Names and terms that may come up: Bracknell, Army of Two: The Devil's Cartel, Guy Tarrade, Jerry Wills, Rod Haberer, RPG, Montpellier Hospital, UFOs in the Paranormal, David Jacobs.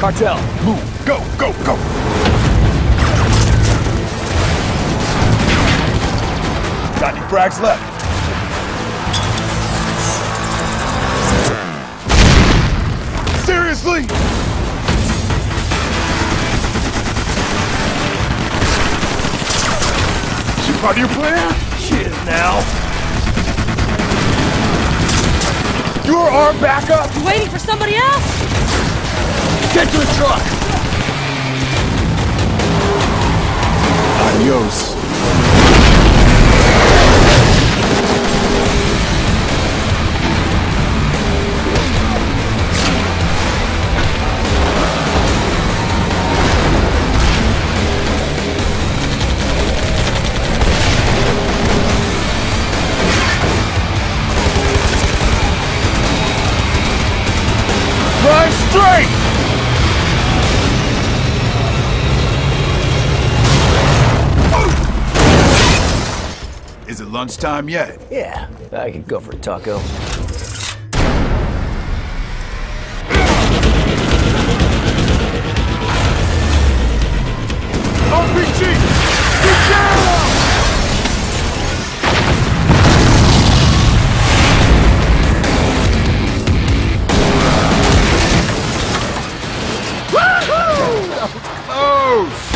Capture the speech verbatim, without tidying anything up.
Cartel, move, go, go, go! ninety frags left. Seriously? She part of your plan? Shit, now. You're our backup. You waiting for somebody else? Get to the truck. Adios. Straight! Is it lunchtime yet? Yeah, I could go for a taco. R P G! Get down! Close!